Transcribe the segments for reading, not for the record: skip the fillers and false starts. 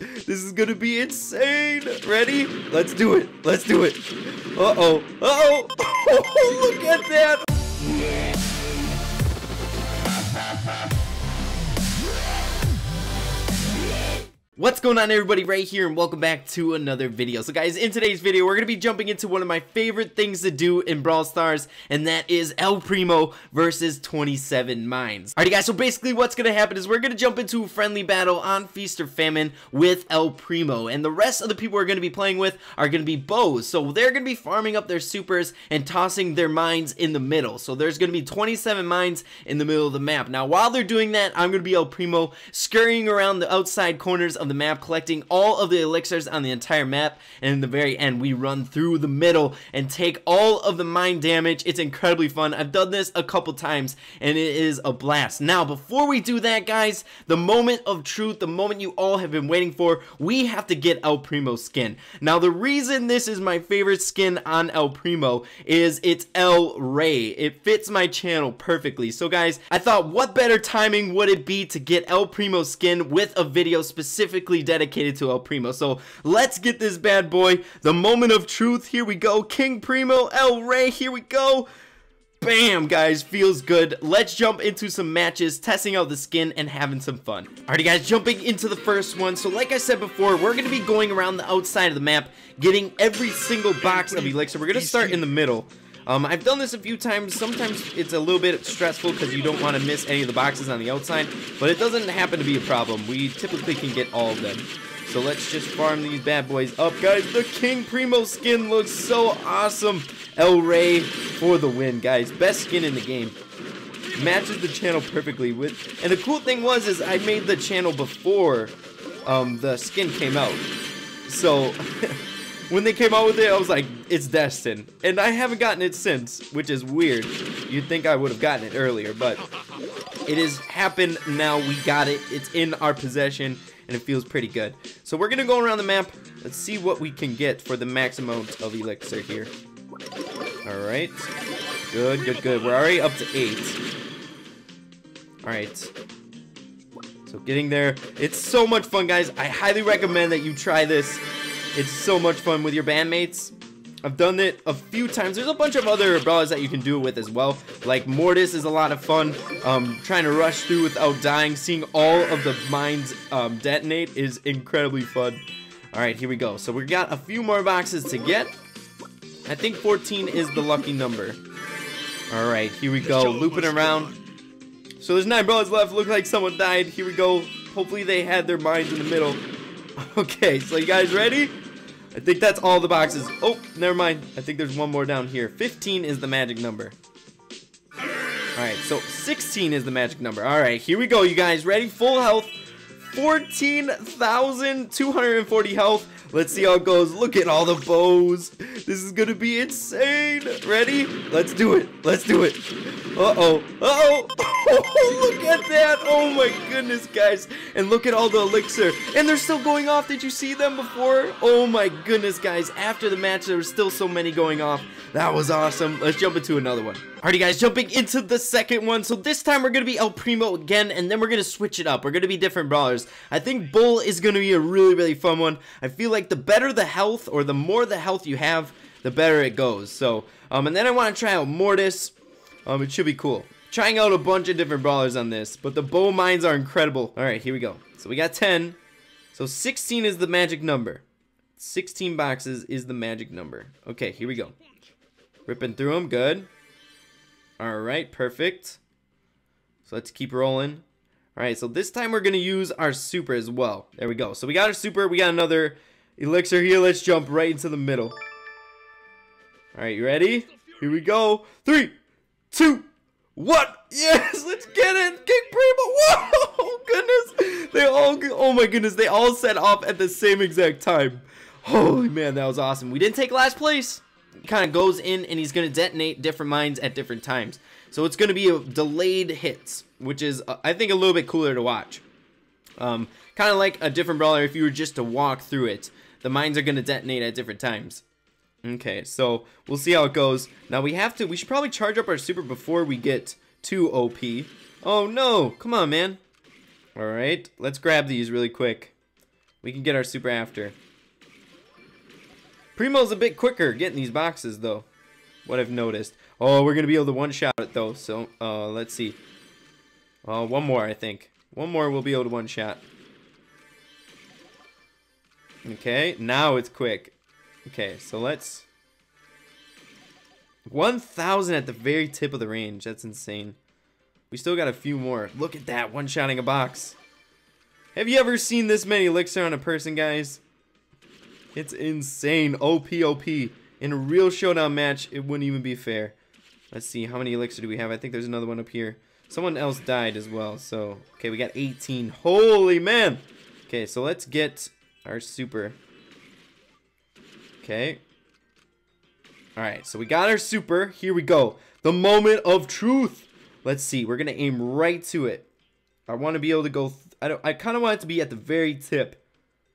This is gonna be insane. Ready? Let's do it. Let's do it. Uh-oh. Uh-oh. Oh, look at that. What's going on, everybody? Ray here, and welcome back to another video. So guys, in today's video we're gonna be jumping into one of my favorite things to do in Brawl Stars, and that is El Primo versus 27 Mines. Alrighty guys, so basically what's gonna happen is we're gonna jump into a friendly battle on Feast or Famine with El Primo, and the rest of the people we're gonna be playing with are gonna be bows. So they're gonna be farming up their supers and tossing their mines in the middle. So there's gonna be 27 mines in the middle of the map. Now while they're doing that, I'm gonna be El Primo scurrying around the outside corners of the map, collecting all of the elixirs on the entire map, and in the very end we run through the middle and take all of the mine damage. It's incredibly fun. I've done this a couple times and it is a blast. Now before we do that guys, the moment of truth, the moment you all have been waiting for, we have to get El Primo skin. Now the reason this is my favorite skin on El Primo is it's El Rey. It fits my channel perfectly. So guys, I thought what better timing would it be to get El Primo skin with a video specifically dedicated to El Primo. So let's get this bad boy. The moment of truth. Here we go. King Primo, El Rey. Here we go. Bam, guys, feels good. Let's jump into some matches, testing out the skin and having some fun. Alrighty guys, jumping into the first one. So like I said before, we're gonna be going around the outside of the map, getting every single box of elixir. We're gonna start in the middle. I've done this a few times. Sometimes it's a little bit stressful because you don't want to miss any of the boxes on the outside, but it doesn't happen to be a problem. We typically can get all of them. So let's just farm these bad boys up. Guys, the King Primo skin looks so awesome. El Rey for the win, guys. Best skin in the game. Matches the channel perfectly with. And the cool thing was is I made the channel before the skin came out. So when they came out with it, I was like, it's destined. And I haven't gotten it since, which is weird. You'd think I would have gotten it earlier, but it has happened now. We got it. It's in our possession, and it feels pretty good. So we're going to go around the map. Let's see what we can get for the maximum of elixir here. All right. Good, good, good. We're already up to 8. All right. So getting there. It's so much fun, guys. I highly recommend that you try this. It's so much fun with your bandmates. I've done it a few times. There's a bunch of other brawlers that you can do it with as well. Like Mortis is a lot of fun. Trying to rush through without dying. Seeing all of the mines detonate is incredibly fun. Alright, here we go. So we got a few more boxes to get. I think 14 is the lucky number. Alright, here we go. Looping around. So there's 9 brawlers left. Looks like someone died. Here we go. Hopefully they had their mines in the middle. Okay, so you guys ready? I think that's all the boxes. Oh, never mind. I think there's one more down here. 15 is the magic number. Alright, so 16 is the magic number. Alright, here we go, you guys. Ready? Full health. 14,240 health. Let's see how it goes. Look at all the bows. This is gonna be insane. Ready? Let's do it. Let's do it. Uh-oh. Uh-oh. Oh, look at that. Oh my goodness, guys. And look at all the elixir. And they're still going off. Did you see them before? Oh my goodness, guys. After the match, there were still so many going off. That was awesome. Let's jump into another one. Alrighty guys, jumping into the second one. So this time we're going to be El Primo again, and then we're going to switch it up. We're going to be different brawlers. I think Bull is going to be a really, really fun one. I feel like the better the health, or the more the health you have, the better it goes. So, and then I want to try out Mortis. It should be cool. Trying out a bunch of different brawlers on this, but the bow mines are incredible. Alright, here we go. So we got 10. So 16 is the magic number. 16 boxes is the magic number. Okay, here we go. Ripping through them, good. Alright, perfect. So let's keep rolling. Alright, so this time we're going to use our super as well. There we go. So we got our super. We got another elixir here. Let's jump right into the middle. Alright, you ready? Here we go. 3, 2, 1. Yes, let's get it. King Primo. Whoa, oh, goodness. They all, oh my goodness, they all set off at the same exact time. Holy man, that was awesome. We didn't take last place. Kind of goes in, and he's going to detonate different mines at different times. So it's going to be a delayed hits, which is, I think, a little bit cooler to watch. Kind of like a different brawler if you were just to walk through it. The mines are going to detonate at different times. Okay, so we'll see how it goes. Now we should probably charge up our super before we get too OP. Oh no, come on, man. Alright, let's grab these really quick. We can get our super after. Primo's a bit quicker getting these boxes, though. What I've noticed. Oh, we're going to be able to one-shot it, though. So, let's see. Oh, one more, I think. One more we'll be able to one-shot. Okay, now it's quick. Okay, so let's... 1,000 at the very tip of the range. That's insane. We still got a few more. Look at that, one-shotting a box. Have you ever seen this many elixir on a person, guys? It's insane. OP, OP. In a real showdown match, it wouldn't even be fair. Let's see, how many elixir do we have? I think there's another one up here. Someone else died as well, so... Okay, we got 18. Holy man! Okay, so let's get our super. Okay. Alright, so we got our super. Here we go. The moment of truth! Let's see, we're gonna aim right to it. I want to be able to go... I kind of want it to be at the very tip.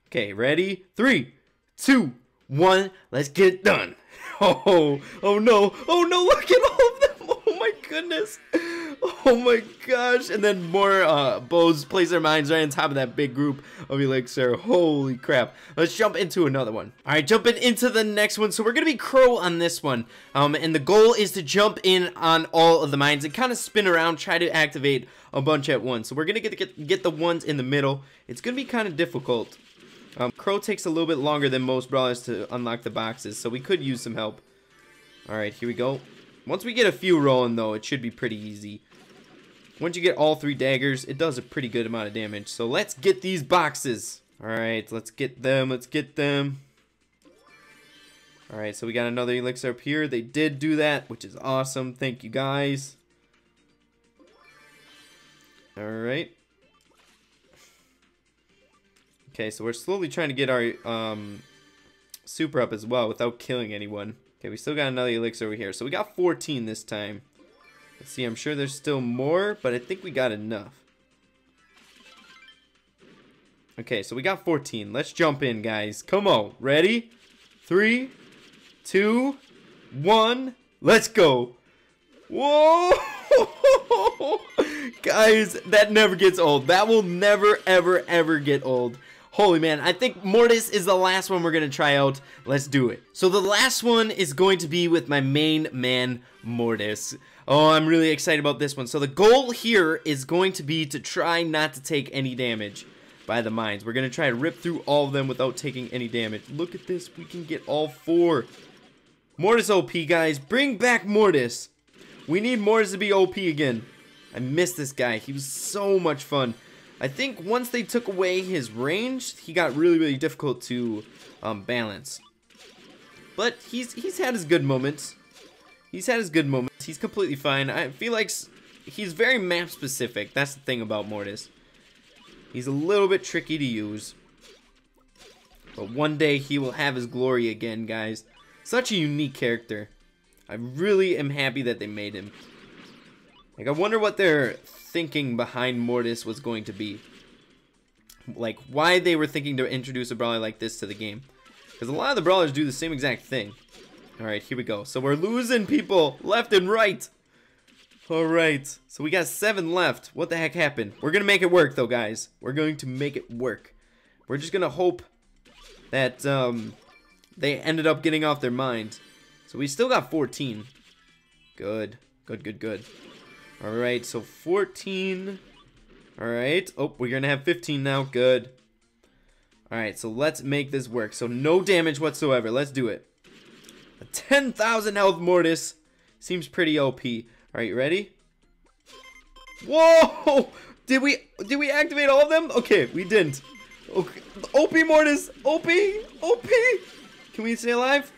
Okay, ready? 3, 2, 1, let's get it done. Oh no, look at all of them. Oh my goodness. Oh my gosh. And then more bows place their minds right on top of that big group of elixir. Holy crap. Let's jump into another one. All right, jumping into the next one. So we're going to be Crow on this one. And the goal is to jump in on all of the mines and kind of spin around, try to activate a bunch at once. So we're going to get the ones in the middle. It's going to be kind of difficult. Crow takes a little bit longer than most brawlers to unlock the boxes, so we could use some help. Alright, here we go. Once we get a few rolling, though, it should be pretty easy. Once you get all 3 daggers, it does a pretty good amount of damage. So let's get these boxes. Alright, let's get them, let's get them. Alright, so we got another elixir up here. They did do that, which is awesome. Thank you, guys. Alright. Okay, so we're slowly trying to get our super up as well without killing anyone. Okay, we still got another elixir over here. So we got 14 this time. Let's see, I'm sure there's still more, but I think we got enough. Okay, so we got 14. Let's jump in, guys. Come on. Ready? 3, 2, 1. Let's go. Whoa! Guys, that never gets old. That will never, ever, ever get old. Holy man, I think Mortis is the last one we're going to try out. Let's do it. So the last one is going to be with my main man, Mortis. Oh, I'm really excited about this one. So the goal here is going to be to try not to take any damage by the mines. We're going to try to rip through all of them without taking any damage. Look at this. We can get all 4. Mortis OP, guys. Bring back Mortis. We need Mortis to be OP again. I miss this guy. He was so much fun. I think once they took away his range, he got really, really difficult to balance. But he's had his good moments. He's had his good moments. He's completely fine. I feel like he's very map specific. That's the thing about Mortis. He's a little bit tricky to use. But one day he will have his glory again, guys. Such a unique character. I really am happy that they made him. Like, I wonder what their thinking behind Mortis was going to be. Like, why they were thinking to introduce a brawler like this to the game. Because a lot of the brawlers do the same exact thing. Alright, here we go. So we're losing people left and right. Alright, so we got 7 left. What the heck happened? We're going to make it work, though, guys. We're going to make it work. We're just going to hope that they ended up getting off their mind. So we still got 14. Good. Good, good, good. Alright, so 14. Alright. Oh, we're going to have 15 now. Good. Alright, so let's make this work. So no damage whatsoever. Let's do it. A 10,000 health Mortis. Seems pretty OP. Alright, ready? Whoa! Did we activate all of them? Okay, we didn't. Okay. OP Mortis! OP! OP! Can we stay alive?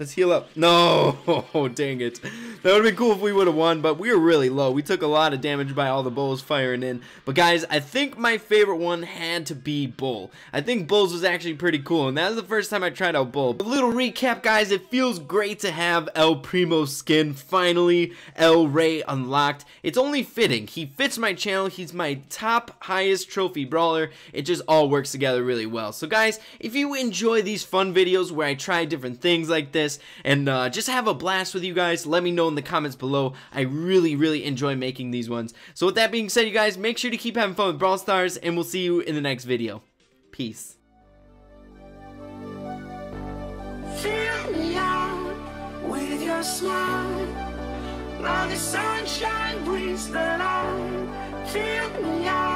Let's heal up. No! Oh, dang it. That would have been cool if we would have won, but we were really low. We took a lot of damage by all the bulls firing in. But guys, I think my favorite one had to be Bull. I think Bulls was actually pretty cool, and that was the first time I tried out Bull. A little recap, guys. It feels great to have El Primo skin. Finally, El Rey unlocked. It's only fitting. He fits my channel. He's my top highest trophy brawler. It just all works together really well. So guys, if you enjoy these fun videos where I try different things like this, and just have a blast with you guys, let me know in the comments below. I really, really enjoy making these ones. So with that being said, you guys, make sure to keep having fun with Brawl Stars, and we'll see you in the next video. Peace. smile. Now the sunshine brings the light. Fill me up.